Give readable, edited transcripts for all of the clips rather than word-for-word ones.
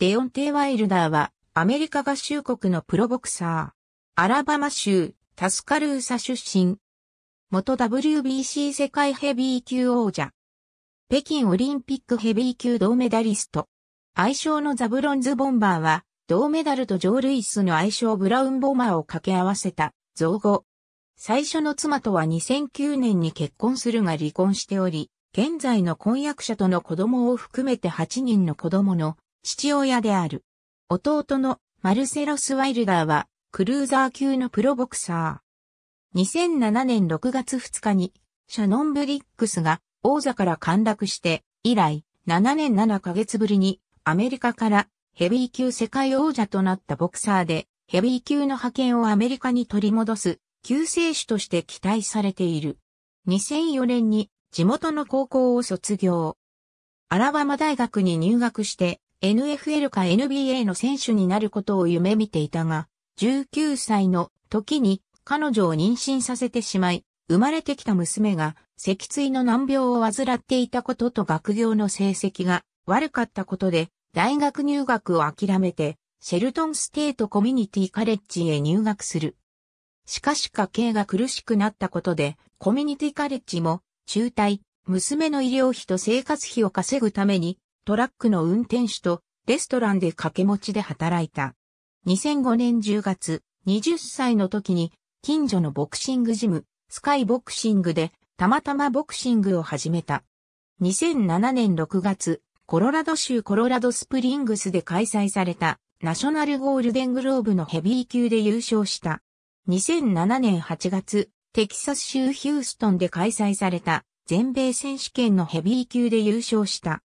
デオンテイ・ワイルダーはアメリカ合衆国のプロボクサー。アラバマ州タスカルーサ出身。元 WBC 世界ヘビー級王者。北京オリンピックヘビー級銅メダリスト。愛称のザ・ブロンズ・ボンバーは銅メダルとジョー・ルイスの愛称ブラウン・ボマーを掛け合わせた造語。最初の妻とは2009年に結婚するが離婚しており、現在の婚約者との子供を含めて8人の子供の父親である。弟のマルセロス・ワイルダーはクルーザー級のプロボクサー。2007年6月2日にシャノン・ブリックスが王座から陥落して以来7年7ヶ月ぶりにアメリカからヘビー級世界王者となったボクサーでヘビー級の覇権をアメリカに取り戻す救世主として期待されている。2004年に地元の高校を卒業。アラバマ大学に入学して、NFL か NBA の選手になることを夢見ていたが、19歳の時に彼女を妊娠させてしまい、生まれてきた娘が脊椎の難病を患っていたことと学業の成績が悪かったことで、大学入学を諦めて、シェルトンステートコミュニティカレッジへ入学する。しかし家計が苦しくなったことで、コミュニティカレッジも中退、娘の医療費と生活費を稼ぐために、トラックの運転手とレストランで掛け持ちで働いた。2005年10月、20歳の時に近所のボクシングジム、スカイボクシングでたまたまボクシングを始めた。2007年6月、コロラド州コロラドスプリングスで開催されたナショナルゴールデングローブのヘビー級で優勝した。2007年8月、テキサス州ヒューストンで開催された全米選手権のヘビー級で優勝した。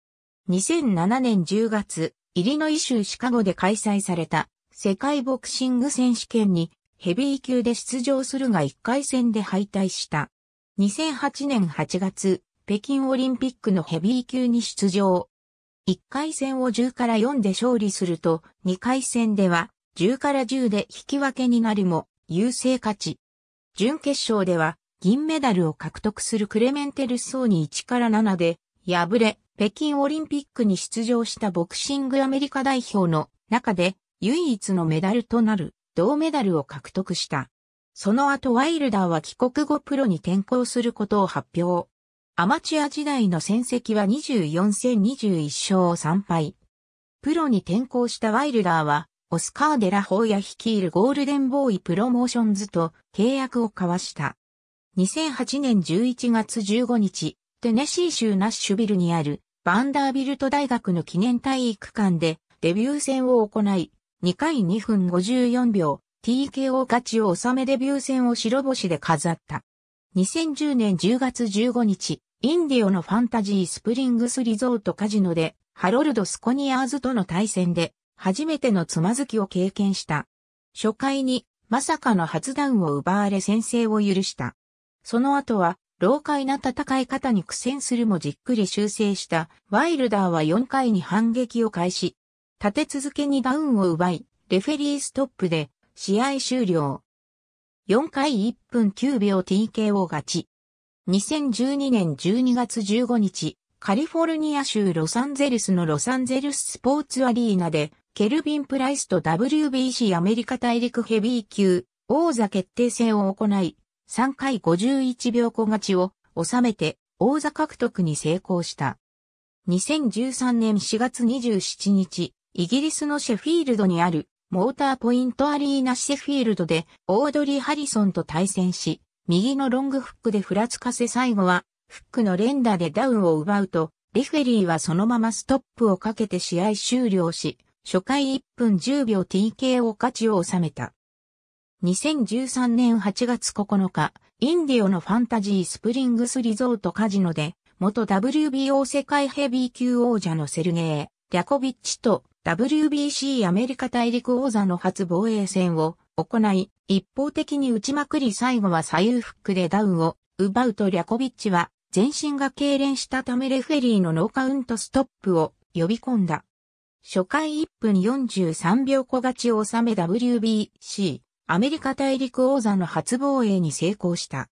2007年10月、イリノイ州シカゴで開催された世界ボクシング選手権にヘビー級で出場するが1回戦で敗退した。2008年8月、北京オリンピックのヘビー級に出場。1回戦を10から4で勝利すると、2回戦では10から10で引き分けになるも優勢勝ち。準決勝では銀メダルを獲得するクレメンテ・ルッソーに1から7で敗れ、北京オリンピックに出場したボクシングアメリカ代表の中で唯一のメダルとなる銅メダルを獲得した。その後ワイルダーは帰国後プロに転向することを発表。アマチュア時代の戦績は24戦21勝3敗。プロに転向したワイルダーはオスカー・デラホーヤ率いるゴールデンボーイプロモーションズと契約を交わした。2008年11月15日、テネシー州ナッシュビルにあるバンダービルト大学の記念体育館でデビュー戦を行い、2回2分54秒、TKO 勝ちを収めデビュー戦を白星で飾った。2010年10月15日、インディオのファンタジースプリングスリゾートカジノで、ハロルド・スコニアーズとの対戦で、初めてのつまずきを経験した。初回に、まさかの初ダウンを奪われ先制を許した。その後は、老快な戦い方に苦戦するもじっくり修正したワイルダーは4回に反撃を開始。立て続けにダウンを奪い、レフェリーストップで試合終了。4回1分9秒 TKO 勝ち。2012年12月15日、カリフォルニア州ロサンゼルスのロサンゼルススポーツアリーナで、ケルビン・プライスと WBC アメリカ大陸ヘビー級王座決定戦を行い、3回51秒小勝ちを収めて王座獲得に成功した。2013年4月27日、イギリスのシェフィールドにあるモーターポイントアリーナシェフィールドでオードリー・ハリソンと対戦し、右のロングフックでふらつかせ最後はフックの連打でダウンを奪うと、レフェリーはそのままストップをかけて試合終了し、初回1分10秒 TKO 勝ちを収めた。2013年8月9日、インディオのファンタジースプリングスリゾートカジノで、元 WBO 世界ヘビー級王者のセルゲー・リャコビッチと WBC アメリカ大陸王座の初防衛戦を行い、一方的に打ちまくり最後は左右フックでダウンを奪うとリャコビッチは全身が痙攣したためレフェリーのノーカウントストップを呼び込んだ。初回1分43秒小勝ちを収め WBC。アメリカ大陸王座の初防衛に成功した。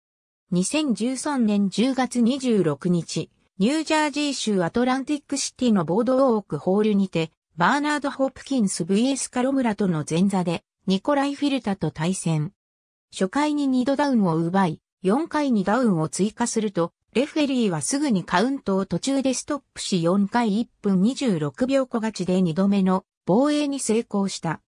2013年10月26日、ニュージャージー州アトランティックシティのボードウォークホールにて、バーナード・ホップキンス vs カロムラとの前座で、ニコライ・フィルタと対戦。初回に2度ダウンを奪い、4回にダウンを追加すると、レフェリーはすぐにカウントを途中でストップし4回1分26秒小勝ちで2度目の防衛に成功した。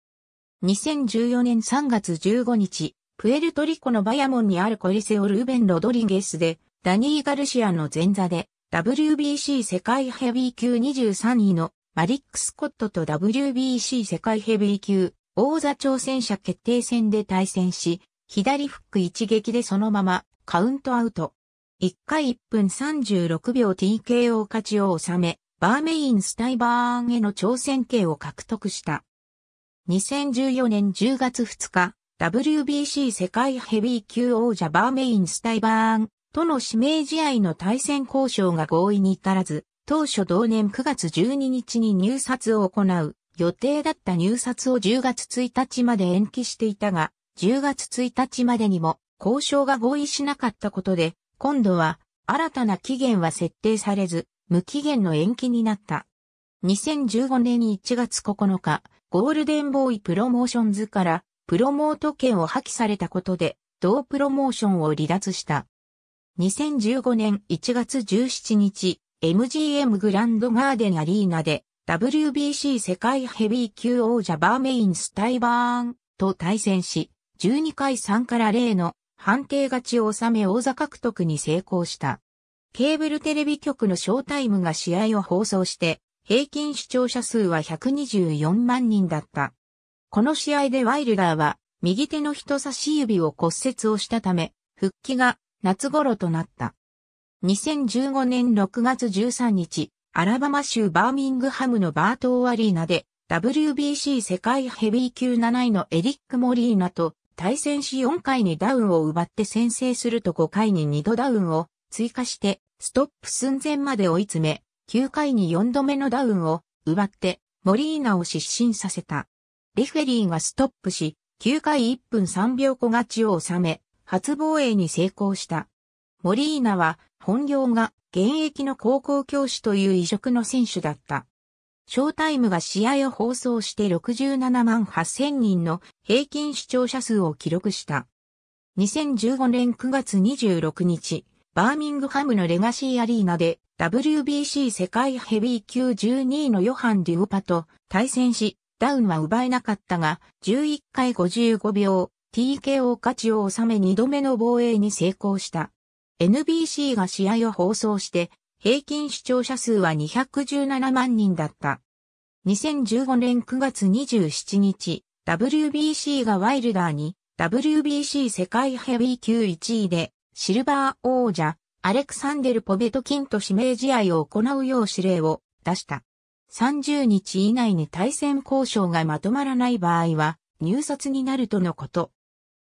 2014年3月15日、プエルトリコのバヤモンにあるコリセオルーベン・ロドリゲスで、ダニー・ガルシアの前座で、WBC 世界ヘビー級23位のマリック・スコットと WBC 世界ヘビー級王座挑戦者決定戦で対戦し、左フック一撃でそのままカウントアウト。1回1分36秒 TKO 勝ちを収め、バーメイン・スタイバーンへの挑戦権を獲得した。2014年10月2日、WBC 世界ヘビー級王者バーメイン・スタイバーンとの指名試合の対戦交渉が合意に至らず、当初同年9月12日に入札を行う予定だった入札を10月1日まで延期していたが、10月1日までにも交渉が合意しなかったことで、今度は新たな期限は設定されず、無期限の延期になった。2015年1月9日、ゴールデンボーイプロモーションズからプロモート権を破棄されたことで、同プロモーションを離脱した。2015年1月17日、MGM グランドガーデンアリーナで WBC 世界ヘビー級王者バーメイン・スタイバーンと対戦し、12回3から0の判定勝ちを収め王座獲得に成功した。ケーブルテレビ局のショータイムが試合を放送して、平均視聴者数は124万人だった。この試合でワイルダーは右手の人差し指を骨折をしたため、復帰が夏頃となった。2015年6月13日、アラバマ州バーミングハムのバートーアリーナで、WBC 世界ヘビー級7位のエリック・モリーナと対戦し4回にダウンを奪って先制すると5回に2度ダウンを追加して、ストップ寸前まで追い詰め、9回に4度目のダウンを奪って、モリーナを失神させた。レフェリーがストップし、9回1分3秒小勝ちを収め、初防衛に成功した。モリーナは、本業が現役の高校教師という異色の選手だった。ショータイムが試合を放送して67万8000人の平均視聴者数を記録した。2015年9月26日、バーミングハムのレガシーアリーナで WBC 世界ヘビー級12位のヨハン・デュオパと対戦し、ダウンは奪えなかったが、11回55秒、TKO 勝ちを収め2度目の防衛に成功した。NBC が試合を放送して、平均視聴者数は217万人だった。2015年9月27日、WBC がワイルダーに、WBC 世界ヘビー級1位で、シルバー王者、アレクサンデル・ポベトキンと指名試合を行うよう指令を出した。30日以内に対戦交渉がまとまらない場合は、入札になるとのこと。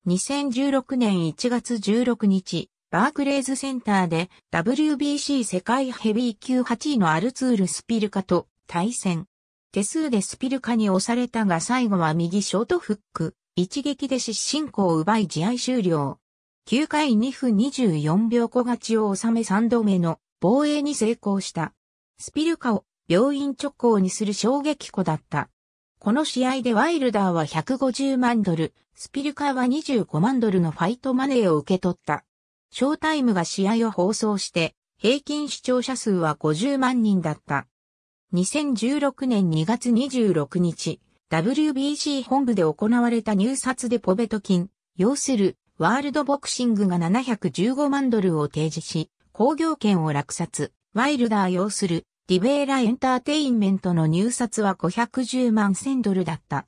2016年1月16日、バークレーズセンターで WBC 世界ヘビー級8位のアルツール・スピルカと対戦。手数でスピルカに押されたが最後は右ショートフック、一撃で失神を奪い試合終了。9回2分24秒小勝ちを収め3度目の防衛に成功した。スピルカを病院直行にする衝撃coupだった。この試合でワイルダーは150万ドル、スピルカは25万ドルのファイトマネーを受け取った。ショータイムが試合を放送して、平均視聴者数は50万人だった。2016年2月26日、WBC 本部で行われた入札でポベトキン、擁するワールドボクシングが715万ドルを提示し、興行権を落札、ワイルダー擁するリベーラエンターテインメントの入札は510万1000ドルだった。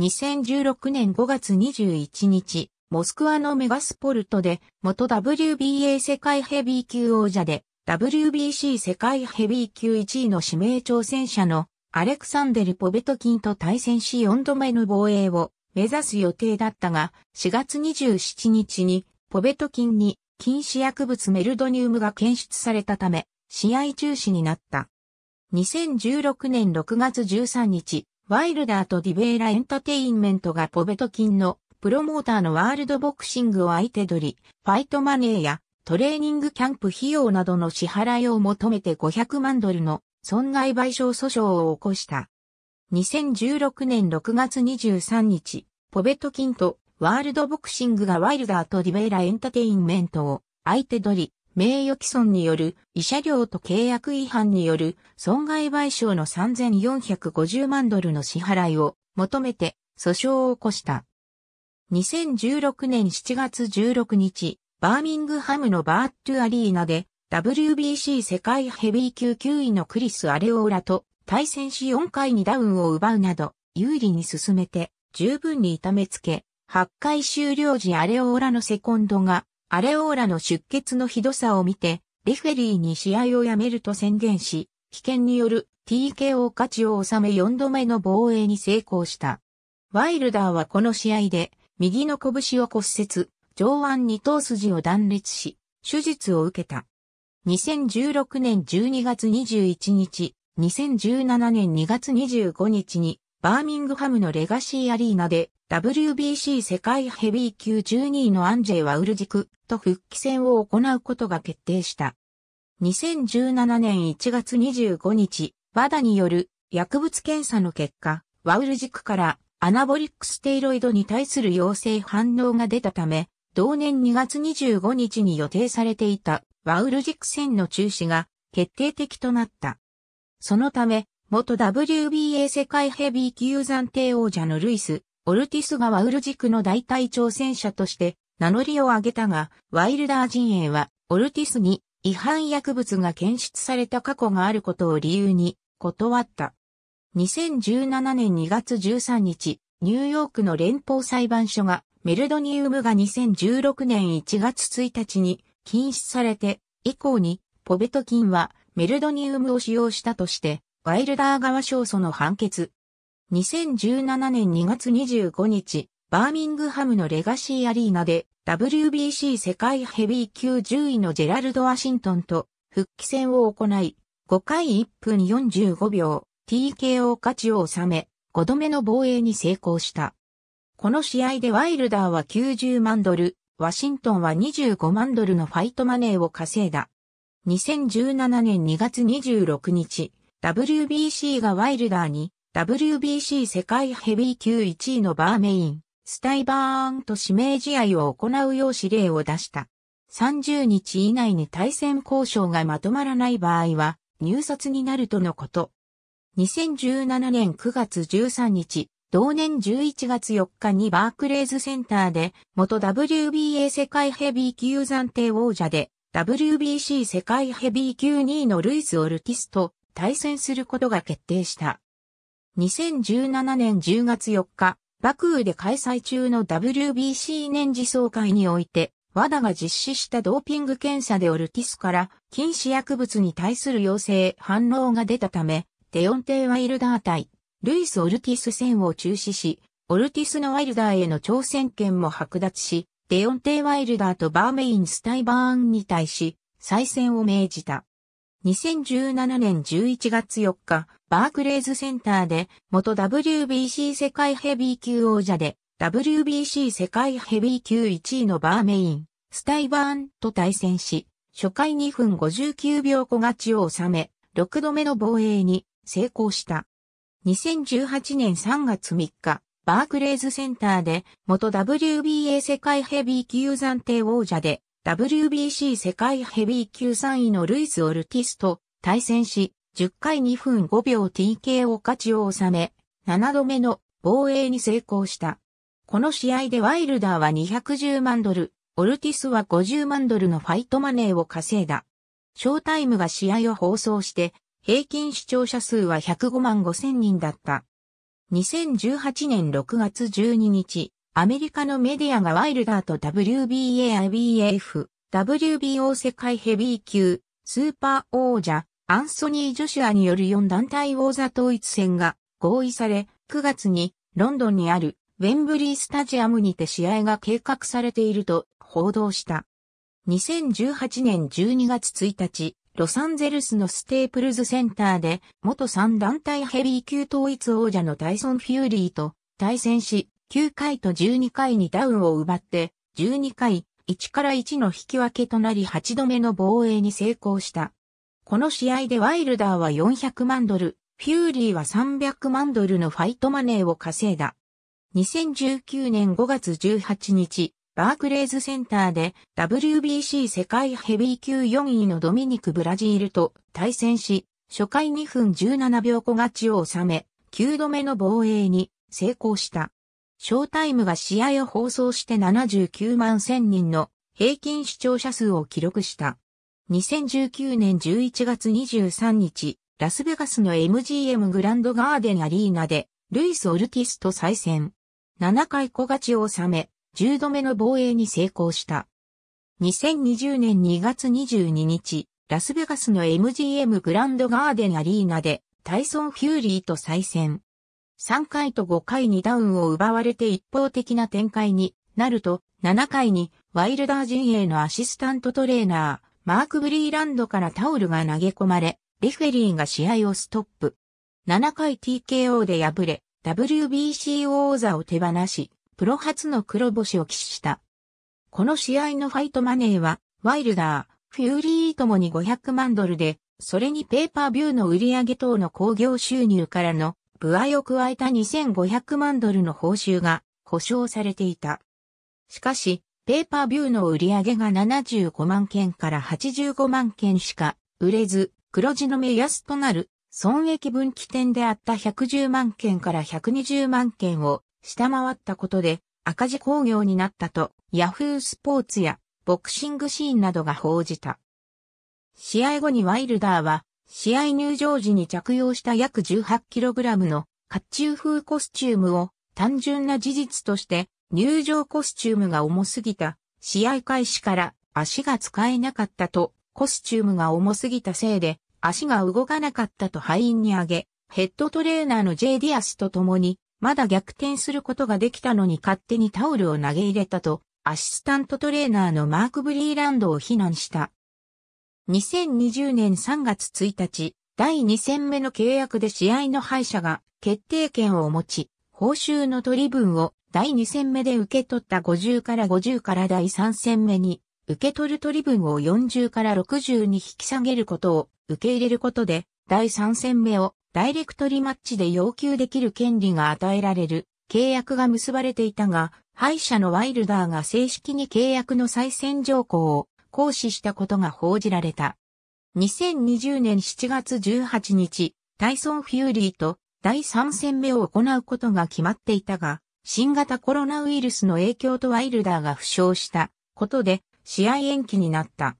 2016年5月21日、モスクワのメガスポルトで元 WBA 世界ヘビー級王者で WBC 世界ヘビー級1位の指名挑戦者のアレクサンデル・ポベトキンと対戦し4度目の防衛を目指す予定だったが4月27日にポベトキンに禁止薬物メルドニウムが検出されたため試合中止になった。2016年6月13日、ワイルダーとディベーラエンタテインメントがポベトキンのプロモーターのワールドボクシングを相手取り、ファイトマネーやトレーニングキャンプ費用などの支払いを求めて500万ドルの損害賠償訴訟を起こした。2016年6月23日、ポベトキンとワールドボクシングがワイルダーとリベイラエンタテインメントを相手取り、名誉毀損による慰謝料と契約違反による損害賠償の3450万ドルの支払いを求めて訴訟を起こした。2016年7月16日、バーミングハムのバーットゥアリーナで WBC 世界ヘビー級9位のクリス・アレオーラと対戦し4回にダウンを奪うなど有利に進めて十分に痛めつけ、8回終了時アレオーラのセコンドがアレオーラの出血のひどさを見て、レフェリーに試合をやめると宣言し、棄権による TKO 勝ちを収め4度目の防衛に成功した。ワイルダーはこの試合で、右の拳を骨折、上腕二頭筋を断裂し、手術を受けた。2016年12月21日、2017年2月25日に、バーミングハムのレガシーアリーナで、WBC 世界ヘビー級12位のアンジェイ・ワウルジクと復帰戦を行うことが決定した。2017年1月25日、WADAによる薬物検査の結果、ワウルジクからアナボリックステロイドに対する陽性反応が出たため、同年2月25日に予定されていたワウルジク戦の中止が決定的となった。そのため、元 WBA 世界ヘビー級暫定王者のルイス・オルティスがワウルジクの代替挑戦者として名乗りを上げたが、ワイルダー陣営はオルティスに違反薬物が検出された過去があることを理由に断った。2017年2月13日、ニューヨークの連邦裁判所がメルドニウムが2016年1月1日に禁止されて、以降にポベトキンはメルドニウムを使用したとして、ワイルダー側勝訴の判決。2017年2月25日、バーミングハムのレガシーアリーナで WBC 世界ヘビー級10位のジェラルド・ワシントンと復帰戦を行い、5回1分45秒、TKO 勝ちを収め、5度目の防衛に成功した。この試合でワイルダーは90万ドル、ワシントンは25万ドルのファイトマネーを稼いだ。2017年2月26日、WBC がワイルダーに、WBC 世界ヘビー級1位のバーメイン、スタイバーンと指名試合を行うよう指令を出した。30日以内に対戦交渉がまとまらない場合は、入札になるとのこと。2017年9月13日、同年11月4日にバークレーズセンターで、元 WBA 世界ヘビー級暫定王者で、WBC 世界ヘビー級2位のルイス・オルティスと対戦することが決定した。2017年10月4日、バクーで開催中の WBC 年次総会において、WADA が実施したドーピング検査でオルティスから禁止薬物に対する陽性反応が出たため、デオンテイ・ワイルダー対ルイス・オルティス戦を中止し、オルティスのワイルダーへの挑戦権も剥奪し、デオンテイ・ワイルダーとバーメイン・スタイバーンに対し、再戦を命じた。2017年11月4日、バークレーズセンターで、元 WBC 世界ヘビー級王者で、WBC 世界ヘビー級1位のバーメイン、スタイバーンと対戦し、初回2分59秒小勝ちを収め、6度目の防衛に成功した。2018年3月3日、バークレーズセンターで、元 WBA 世界ヘビー級暫定王者で、WBC 世界ヘビー級3位のルイス・オルティスと対戦し、10回2分5秒 TKO 勝ちを収め、7度目の防衛に成功した。この試合でワイルダーは210万ドル、オルティスは50万ドルのファイトマネーを稼いだ。ショータイムが試合を放送して、平均視聴者数は105万5千人だった。2018年6月12日、アメリカのメディアがワイルダーと WBA、IBF、WBO 世界ヘビー級、スーパー王者、アンソニー・ジョシュアによる4団体王座統一戦が合意され、9月にロンドンにあるウェンブリースタジアムにて試合が計画されていると報道した。2018年12月1日、ロサンゼルスのステープルズセンターで、元3団体ヘビー級統一王者のタイソン・フューリーと対戦し、9回と12回にダウンを奪って、12回、1から1の引き分けとなり8度目の防衛に成功した。この試合でワイルダーは400万ドル、フューリーは300万ドルのファイトマネーを稼いだ。2019年5月18日、バークレーズセンターで WBC 世界ヘビー級4位のドミニク・ブラジールと対戦し、初回2分17秒小勝ちを収め、9度目の防衛に成功した。ショータイムが試合を放送して79万1000人の平均視聴者数を記録した。2019年11月23日、ラスベガスの MGM グランドガーデンアリーナで、ルイス・オルティスと再戦。7回小勝ちを収め、10度目の防衛に成功した。2020年2月22日、ラスベガスの MGM グランドガーデンアリーナで、タイソン・フューリーと再戦。3回と5回にダウンを奪われて一方的な展開になると、7回にワイルダー陣営のアシスタントトレーナー、マーク・ブリーランドからタオルが投げ込まれ、レフェリーが試合をストップ。7回 TKO で敗れ、WBC 王座を手放し、プロ初の黒星を喫した。この試合のファイトマネーは、ワイルダー、フューリーともに500万ドルで、それにペーパービューの売上等の興行収入からの歩合を加えた2500万ドルの報酬が保証されていた。しかし、ペーパービューの売上が75万件から85万件しか売れず、黒字の目安となる損益分岐点であった110万件から120万件を下回ったことで赤字興行になったとヤフースポーツやボクシングシーンなどが報じた。試合後にワイルダーは、試合入場時に着用した約 18kg の甲冑風コスチュームを単純な事実として入場コスチュームが重すぎた、試合開始から足が使えなかったとコスチュームが重すぎたせいで足が動かなかったと敗因に挙げ、ヘッドトレーナーの J ディアスと共にまだ逆転することができたのに勝手にタオルを投げ入れたとアシスタントトレーナーのマーク・ブリーランドを非難した。2020年3月1日、第2戦目の契約で試合の敗者が決定権を持ち、報酬の取り分を第2戦目で受け取った50から第3戦目に、受け取る取り分を40から60に引き下げることを受け入れることで、第3戦目をダイレクトリマッチで要求できる権利が与えられる契約が結ばれていたが、敗者のワイルダーが正式に契約の再戦条項を行使したことが報じられた。2020年7月18日、タイソン・フューリーと第3戦目を行うことが決まっていたが、新型コロナウイルスの影響とワイルダーが負傷したことで試合延期になった。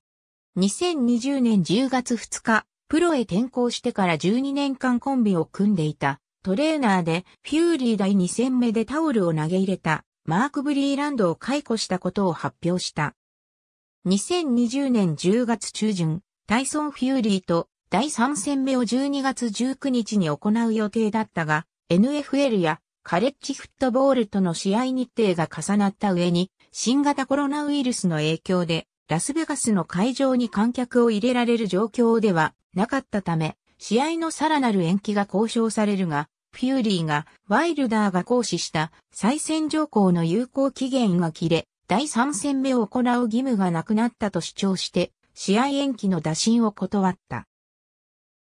2020年10月2日、プロへ転向してから12年間コンビを組んでいたトレーナーでフューリー第2戦目でタオルを投げ入れたマーク・ブリーランドを解雇したことを発表した。2020年10月中旬、タイソン・フューリーと第3戦目を12月19日に行う予定だったが、NFL やカレッジフットボールとの試合日程が重なった上に、新型コロナウイルスの影響で、ラスベガスの会場に観客を入れられる状況ではなかったため、試合のさらなる延期が交渉されるが、フューリーがワイルダーが行使した再戦条項の有効期限が切れ、第3戦目を行う義務がなくなったと主張して、試合延期の打診を断った。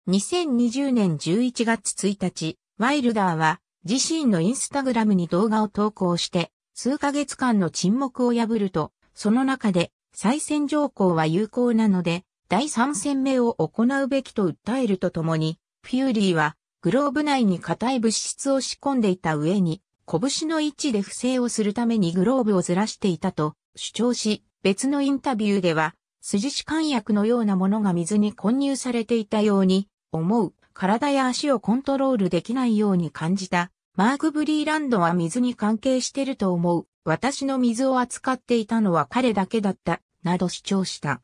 2020年11月1日、ワイルダーは自身のインスタグラムに動画を投稿して、数ヶ月間の沈黙を破ると、その中で、再戦条項は有効なので、第3戦目を行うべきと訴えるとともに、フューリーは、グローブ内に硬い物質を仕込んでいた上に、拳の位置で不正をするためにグローブをずらしていたと主張し、別のインタビューでは、筋弛緩薬のようなものが水に混入されていたように、思う、体や足をコントロールできないように感じた。マーク・ブリーランドは水に関係してると思う。私の水を扱っていたのは彼だけだった、など主張した。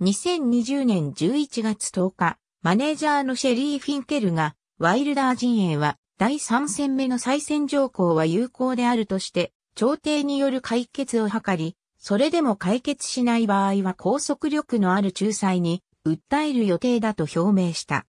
2020年11月10日、マネージャーのシェリー・フィンケルが、ワイルダー陣営は、第3戦目の再戦条項は有効であるとして、調停による解決を図り、それでも解決しない場合は拘束力のある仲裁に訴える予定だと表明した。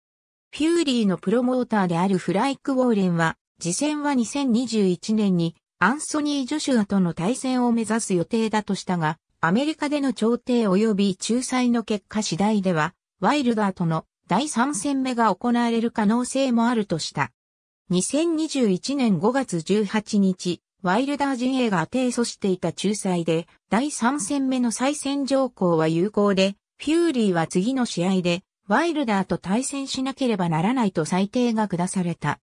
フューリーのプロモーターであるフライク・ウォーレンは、次戦は2021年にアンソニー・ジョシュアとの対戦を目指す予定だとしたが、アメリカでの調停及び仲裁の結果次第では、ワイルダーとの第3戦目が行われる可能性もあるとした。2021年5月18日、ワイルダー陣営が提訴していた仲裁で、第3戦目の再戦条項は有効で、フューリーは次の試合で、ワイルダーと対戦しなければならないと裁定が下された。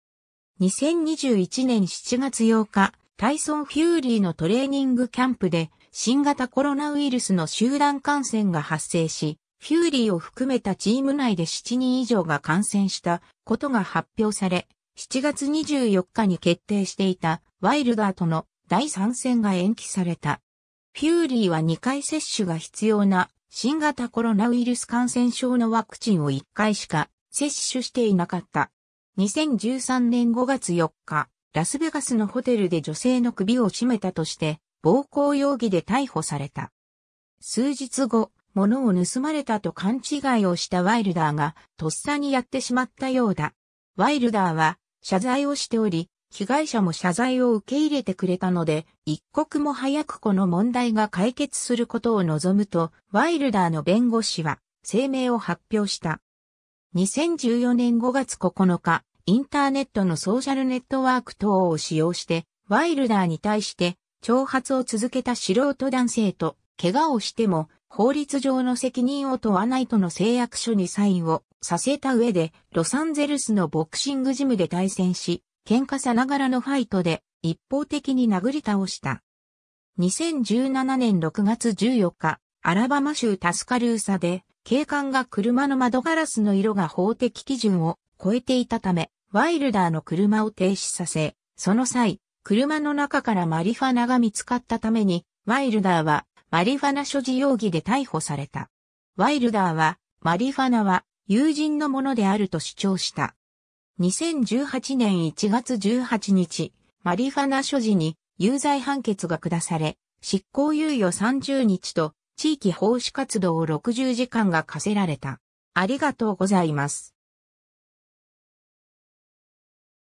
2021年7月8日、タイソン・フューリーのトレーニングキャンプで、新型コロナウイルスの集団感染が発生し、フューリーを含めたチーム内で7人以上が感染したことが発表され、7月24日に決定していたワイルダーとの第3戦が延期された。フューリーは2回接種が必要な新型コロナウイルス感染症のワクチンを1回しか接種していなかった。2013年5月4日、ラスベガスのホテルで女性の首を絞めたとして暴行容疑で逮捕された。数日後、物を盗まれたと勘違いをしたワイルダーがとっさにやってしまったようだ。ワイルダーは謝罪をしており、被害者も謝罪を受け入れてくれたので、一刻も早くこの問題が解決することを望むと、ワイルダーの弁護士は声明を発表した。2014年5月9日、インターネットのソーシャルネットワーク等を使用して、ワイルダーに対して挑発を続けた素人男性と、怪我をしても、法律上の責任を問わないとの誓約書にサインをさせた上で、ロサンゼルスのボクシングジムで対戦し、喧嘩さながらのファイトで一方的に殴り倒した。2017年6月14日、アラバマ州タスカルーサで、警官が車の窓ガラスの色が法的基準を超えていたため、ワイルダーの車を停止させ、その際、車の中からマリファナが見つかったために、ワイルダーは、マリファナ所持容疑で逮捕された。ワイルダーは、マリファナは友人のものであると主張した。2018年1月18日、マリファナ所持に有罪判決が下され、執行猶予30日と地域奉仕活動60時間が課せられた。ありがとうございます。